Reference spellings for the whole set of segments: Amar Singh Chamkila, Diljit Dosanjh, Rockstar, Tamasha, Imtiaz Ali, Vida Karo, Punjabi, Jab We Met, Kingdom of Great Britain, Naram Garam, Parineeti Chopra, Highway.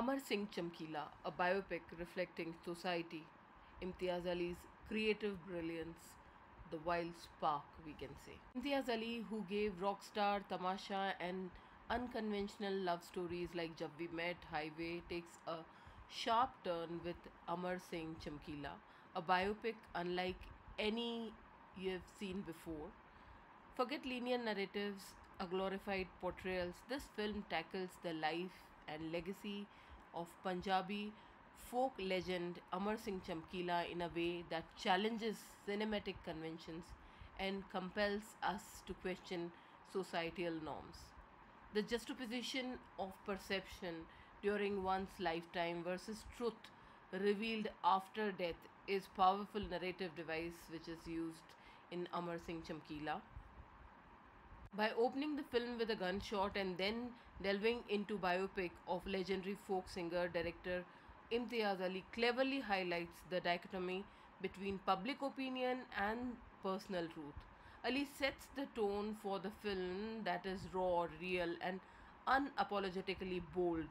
Amar Singh Chamkila, a biopic reflecting society, Imtiaz Ali's creative brilliance, the wild spark we can say. Imtiaz Ali, who gave Rockstar, Tamasha and unconventional love stories like Jab We Met, Highway, takes a sharp turn with Amar Singh Chamkila, a biopic unlike any you have seen before. Forget linear narratives, a glorified portrayals, this film tackles the life and legacy of Punjabi folk legend Amar Singh Chamkila in a way that challenges cinematic conventions and compels us to question societal norms. The juxtaposition of perception during one's lifetime versus truth revealed after death is a powerful narrative device which is used in Amar Singh Chamkila. By opening the film with a gunshot and then delving into biopic of legendary folk singer director Imtiaz Ali cleverly highlights the dichotomy between public opinion and personal truth. Ali sets the tone for the film that is raw, real and unapologetically bold.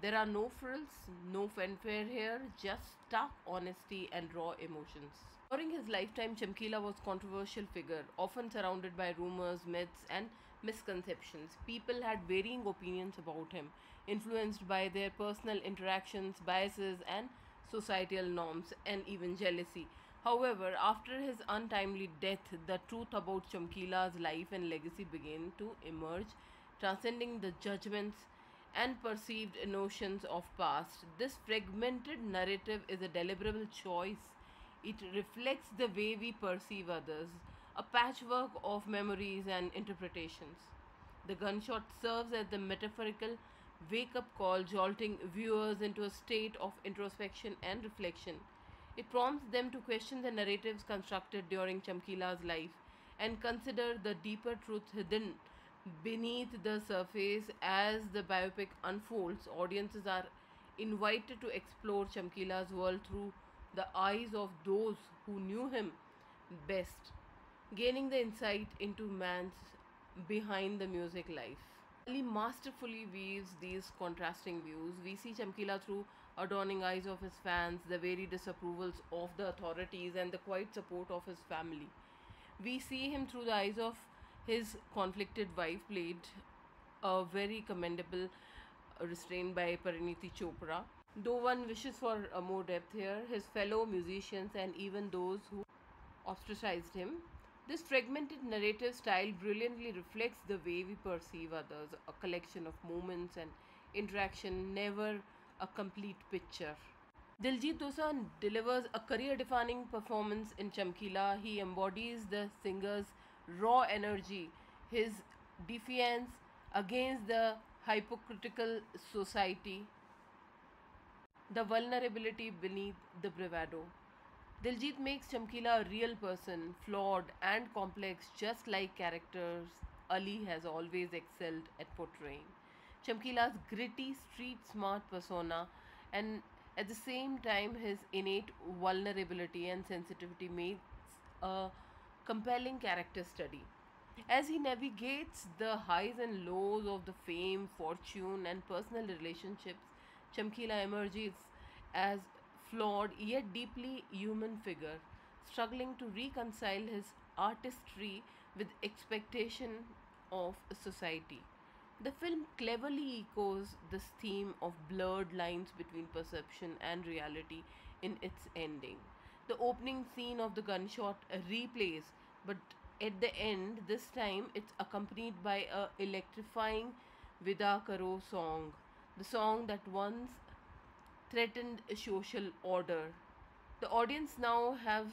There are no frills, no fanfare here, just stark honesty and raw emotions. During his lifetime, Chamkila was a controversial figure, often surrounded by rumors, myths and misconceptions. People had varying opinions about him, influenced by their personal interactions, biases and societal norms and even jealousy. However, after his untimely death, the truth about Chamkila's life and legacy began to emerge, transcending the judgments and perceived notions of past. This fragmented narrative is a deliberate choice. It reflects the way we perceive others, a patchwork of memories and interpretations. The gunshot serves as the metaphorical wake-up call, jolting viewers into a state of introspection and reflection. It prompts them to question the narratives constructed during Chamkila's life and consider the deeper truth hidden beneath the surface. As the biopic unfolds, audiences are invited to explore Chamkila's world through the eyes of those who knew him best, gaining the insight into man's behind the music life. Ali masterfully weaves these contrasting views. We see Chamkila through adoring eyes of his fans, the varied disapprovals of the authorities and the quiet support of his family. We see him through the eyes of his conflicted wife, played a very commendable restraint by Parineeti Chopra. Though one wishes for more depth here, his fellow musicians and even those who ostracized him. This fragmented narrative style brilliantly reflects the way we perceive others, a collection of moments and interaction, never a complete picture. Diljit Dosanjh delivers a career-defining performance in Chamkila. He embodies the singer's raw energy, his defiance against the hypocritical society, the vulnerability beneath the bravado. Diljit makes Chamkila a real person, flawed and complex, just like characters Ali has always excelled at portraying. Chamkila's gritty, street-smart persona and at the same time his innate vulnerability and sensitivity makes a compelling character study. As he navigates the highs and lows of the fame, fortune and personal relationships, Chamkila emerges as flawed yet deeply human figure, struggling to reconcile his artistry with expectation of society. The film cleverly echoes this theme of blurred lines between perception and reality in its ending. The opening scene of the gunshot replays, but at the end, this time it's accompanied by a electrifying Vida Karo song, the song that once threatened social order. The audience, now have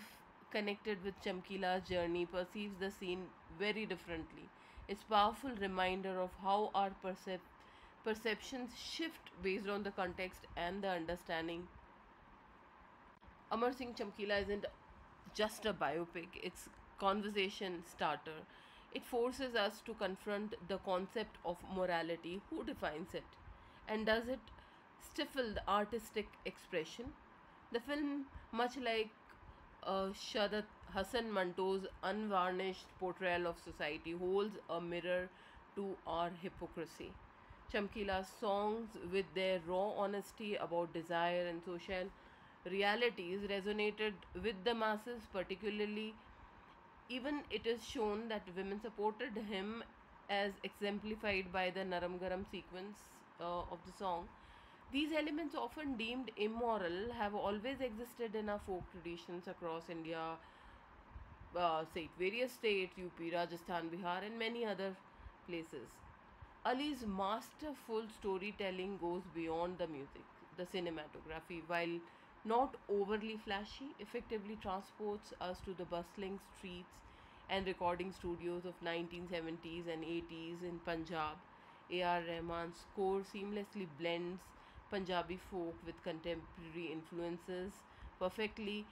connected with Chamkila's journey, perceives the scene very differently. It's a powerful reminder of how our perceptions shift based on the context and the understanding. Amar Singh Chamkila isn't just a biopic, it's a conversation starter. It forces us to confront the concept of morality, who defines it, and does it stifle the artistic expression? The film, much like Shadat Hasan Manto's unvarnished portrayal of society, holds a mirror to our hypocrisy. Chamkila's songs, with their raw honesty about desire and social realities, resonated with the masses particularly. Even it is shown that women supported him, as exemplified by the Naram Garam sequence of the song. These elements, often deemed immoral, have always existed in our folk traditions across India, various states, UP, Rajasthan, Bihar and many other places. Ali's masterful storytelling goes beyond the music. The cinematography, while not overly flashy, effectively transports us to the bustling streets and recording studios of 1970s and 80s in Punjab. A.R. Rahman's score seamlessly blends Punjabi folk with contemporary influences, perfectly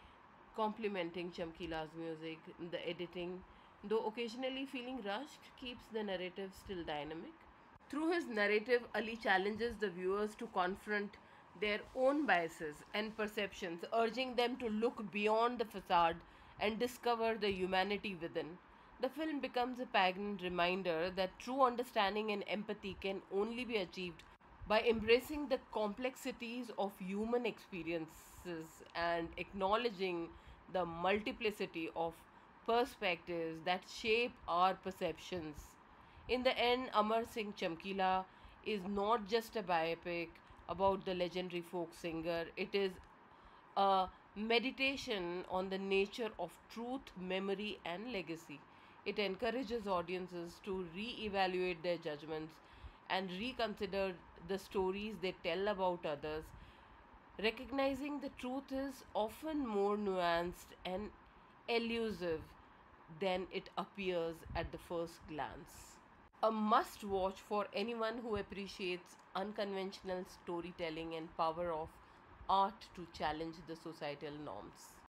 complementing Chamkila's music. The editing, though occasionally feeling rushed, keeps the narrative still dynamic. Through his narrative, Ali challenges the viewers to confront their own biases and perceptions, urging them to look beyond the facade and discover the humanity within. The film becomes a poignant reminder that true understanding and empathy can only be achieved by embracing the complexities of human experiences and acknowledging the multiplicity of perspectives that shape our perceptions. In the end, Amar Singh Chamkila is not just a biopic about the legendary folk singer. It is a meditation on the nature of truth, memory and legacy. It encourages audiences to re-evaluate their judgments and reconsider the stories they tell about others, recognizing the truth is often more nuanced and elusive than it appears at the first glance. A must-watch for anyone who appreciates unconventional storytelling and power of art to challenge the societal norms.